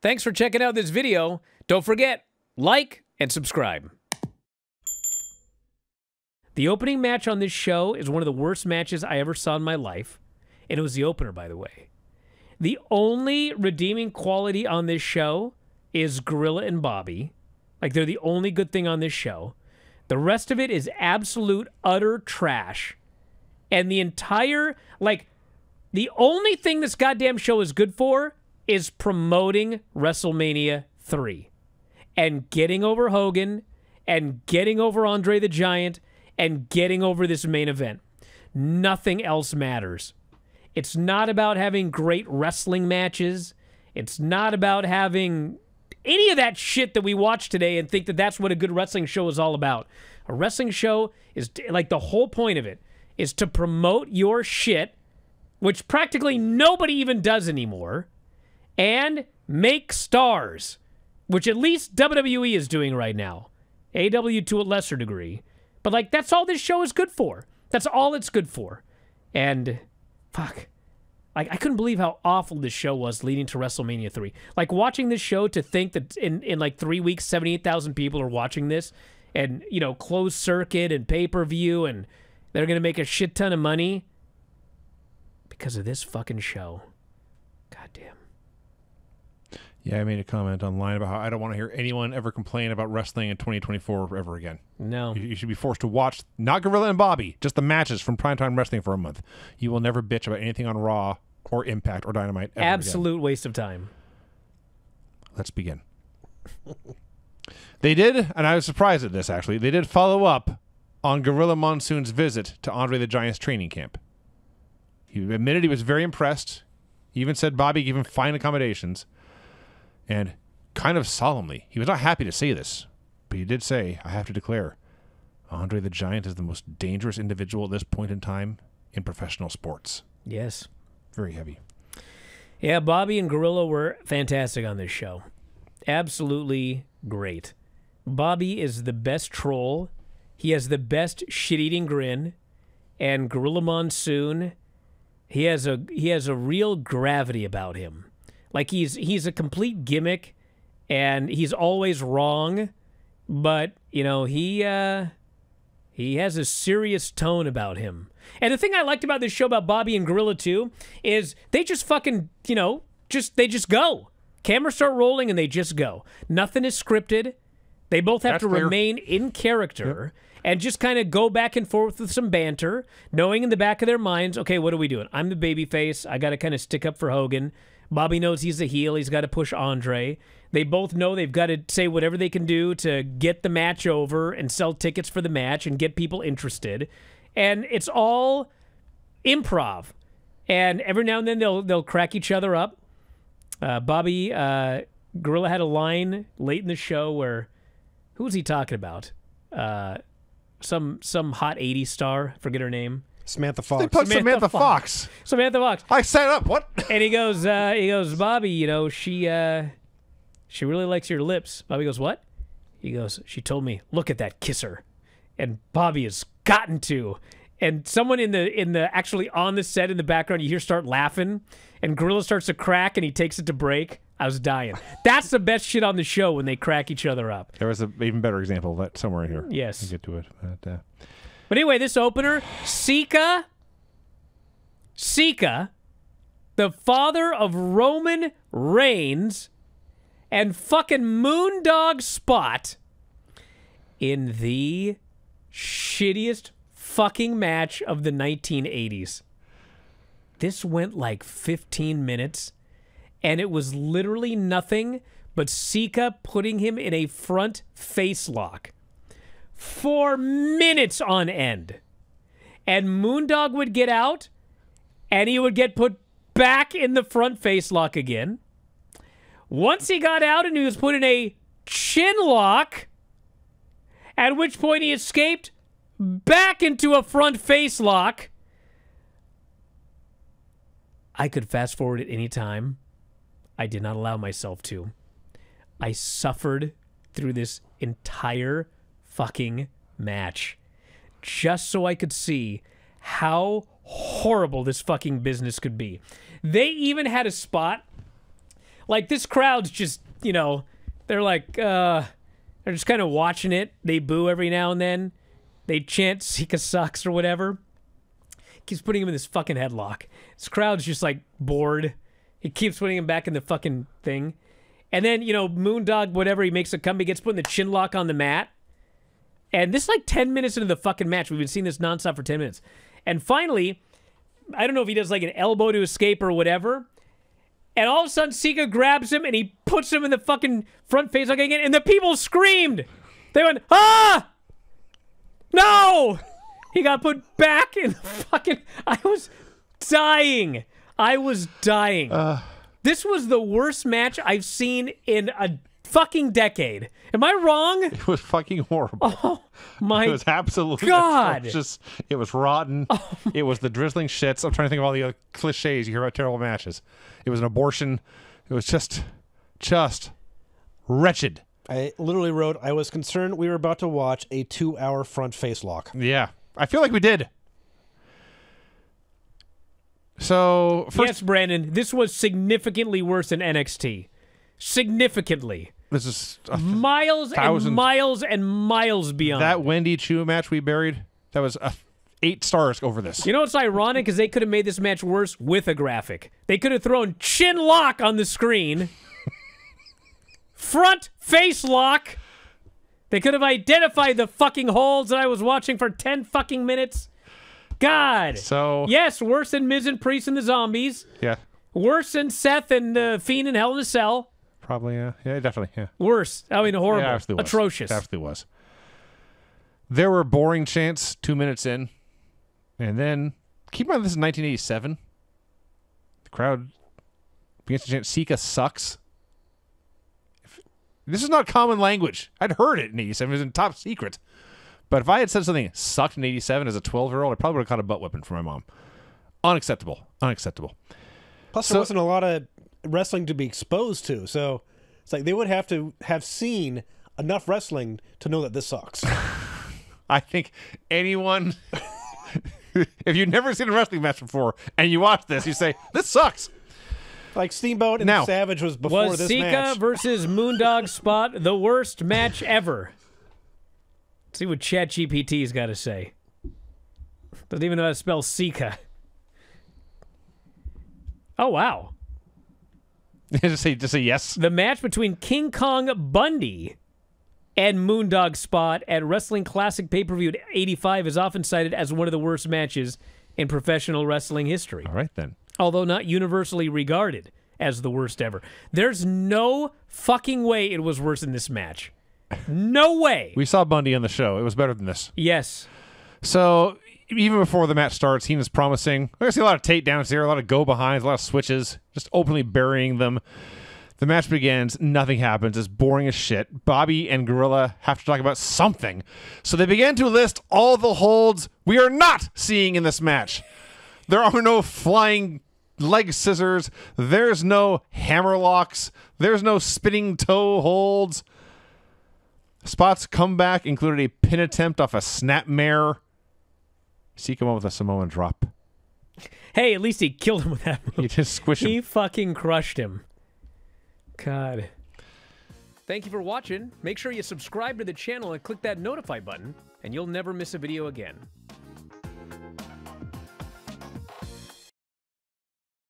Thanks for checking out this video. Don't forget, like and subscribe. The opening match on this show is one of the worst matches I ever saw in my life, and it was the opener, by the way. The only redeeming quality on this show is Gorilla and Bobby. Like, they're the only good thing on this show. The rest of it is absolute, utter trash. And the entire, like, the only thing this goddamn show is good for is promoting WrestleMania III. And getting over Hogan, and getting over Andre the Giant, and getting over this main event. Nothing else matters. It's not about having great wrestling matches. It's not about having any of that shit that we watch today and think that that's what a good wrestling show is all about. A wrestling show is, like, the whole point of it is to promote your shit, which practically nobody even does anymore, and make stars, which at least WWE is doing right now. AEW to a lesser degree. But, like, that's all this show is good for. That's all it's good for. And, fuck. Like, I couldn't believe how awful this show was leading to WrestleMania 3. Like, watching this show, to think that in like 3 weeks, 78,000 people are watching this, and, you know, closed circuit and pay-per-view, and they're going to make a shit ton of money because of this fucking show. Goddamn. Yeah, I made a comment online about how I don't want to hear anyone ever complain about wrestling in 2024 ever again. No. You should be forced to watch, not Gorilla and Bobby, just the matches from Primetime Wrestling for a month. You will never bitch about anything on Raw or Impact or Dynamite ever again. Absolute waste of time. Let's begin. They did, and I was surprised at this, actually. They did follow up on Gorilla Monsoon's visit to Andre the Giant's training camp. He admitted he was very impressed. He even said Bobby gave him fine accommodations. And kind of solemnly, he was not happy to say this, but he did say, I have to declare, Andre the Giant is the most dangerous individual at this point in time in professional sports. Yes. Very heavy. Yeah, Bobby and Gorilla were fantastic on this show. Absolutely great. Bobby is the best troll. He has the best shit-eating grin. And Gorilla Monsoon, he has a real gravity about him. Like, he's a complete gimmick, and he's always wrong, but, you know, he has a serious tone about him. And the thing I liked about this show about Bobby and Gorilla, too, is they just fucking, you know, they just go. Cameras start rolling, and they just go. Nothing is scripted. They both have to remain in character and just kind of go back and forth with some banter, knowing in the back of their minds, okay, what are we doing? I'm the babyface. I got to kind of stick up for Hogan. Bobby knows he's a heel. He's got to push Andre. They both know they've got to say whatever they can do to get the match over and sell tickets for the match and get people interested. And it's all improv. And every now and then they'll crack each other up. Gorilla had a line late in the show where, who was he talking about? Some hot 80s star. Forget her name. Samantha Fox. They put Samantha Fox. Samantha Fox. I set up, what? And he goes, Bobby, you know, she really likes your lips. Bobby goes, what? He goes, she told me, look at that kisser. And Bobby has gotten to. And someone actually on the set in the background, you hear start laughing, and Gorilla starts to crack, and he takes it to break. I was dying. That's the best shit on the show, when they crack each other up. There was an even better example of that somewhere in here. Yes. We'll get to it. But anyway, this opener, Sika, the father of Roman Reigns, and fucking Moondog Spot in the shittiest fucking match of the 1980s. This went like 15 minutes, and it was literally nothing but Sika putting him in a front face lock for minutes on end. And Moondog would get out, and he would get put back in the front face lock again. Once he got out, and he was put in a chin lock, at which point he escaped back into a front face lock. I could fast forward at any time. I did not allow myself to. I suffered through this entire fucking match just so I could see how horrible this fucking business could be. They even had a spot Like, this crowd's just, you know, they're like, they're just kind of watching it. They boo every now and then. They chant Sika sucks or whatever. Keeps putting him in this fucking headlock. This crowd's just like bored. He keeps putting him back in the fucking thing. And then, you know, Moondog, whatever, he makes a comeback, gets put in the chin lock on the mat. And this is like 10 minutes into the fucking match. We've been seeing this nonstop for 10 minutes. And finally, I don't know if he does like an elbow to escape or whatever. And all of a sudden, Sika grabs him and he puts him in the fucking front face lock again. And the people screamed. They went, ah! No! He got put back in the fucking... I was dying. I was dying. This was the worst match I've seen in a fucking decade. Am I wrong? It was fucking horrible. Oh my god. It was absolutely... God. It was rotten. Oh, it was the drizzling shits. I'm trying to think of all the cliches you hear about terrible matches. It was an abortion. It was just wretched. I literally wrote, I was concerned we were about to watch a 2-hour front face lock. Yeah. I feel like we did. So first, yes, Brandon, this was significantly worse than NXT. Significantly. This is miles and miles and miles beyond. That Wendy Chu match we buried, that was 8 stars over this. You know what's ironic is they could have made this match worse with a graphic. They could have thrown chin lock on the screen. Front face lock. They could have identified the fucking holes that I was watching for 10 fucking minutes. God. So yes, worse than Miz and Priest and the Zombies. Yeah. Worse than Seth and Fiend and Hell in a Cell. Probably, yeah. Yeah, definitely, yeah. Worse. I mean, horrible. Yeah, absolutely was. Atrocious. Absolutely was. There were boring chants 2 minutes in. And then, keep in mind this is 1987. The crowd begins to chant, Sika sucks. This is not common language. I'd heard it in 87. It was in Top Secret. But if I had said something sucked in 87 as a 12-year-old, I probably would have caught a butt whipping from my mom. Unacceptable. Unacceptable. Plus, there wasn't a lot of wrestling to be exposed to. So it's like they would have to have seen enough wrestling to know that this sucks. I think anyone, if you've never seen a wrestling match before and you watch this, you say, this sucks. Like Steamboat and now, Savage was before this Sika match. Was Sika versus Moondog Spot the worst match ever? See what ChatGPT's got to say. Doesn't even know how to spell Sika. Oh, wow. Just say yes. The match between King Kong Bundy and Moondog Spot at Wrestling Classic pay-per-view at 85 is often cited as one of the worst matches in professional wrestling history. All right, then. Although not universally regarded as the worst ever. There's no fucking way it was worse than this match. No way. We saw Bundy on the show. It was better than this. Yes. So even before the match starts, he was promising. I see a lot of takedowns here, a lot of go-behinds, a lot of switches, just openly burying them. The match begins. Nothing happens. It's boring as shit. Bobby and Gorilla have to talk about something. So they began to list all the holds we are not seeing in this match. There are no flying leg scissors. There's no hammer locks. There's no spinning toe holds. Spot's comeback included a pin attempt off a snapmare. Sika went with a Samoan drop. Hey, at least he killed him with that move. He just squished him. He fucking crushed him. God. Thank you for watching. Make sure you subscribe to the channel and click that notify button, and you'll never miss a video again.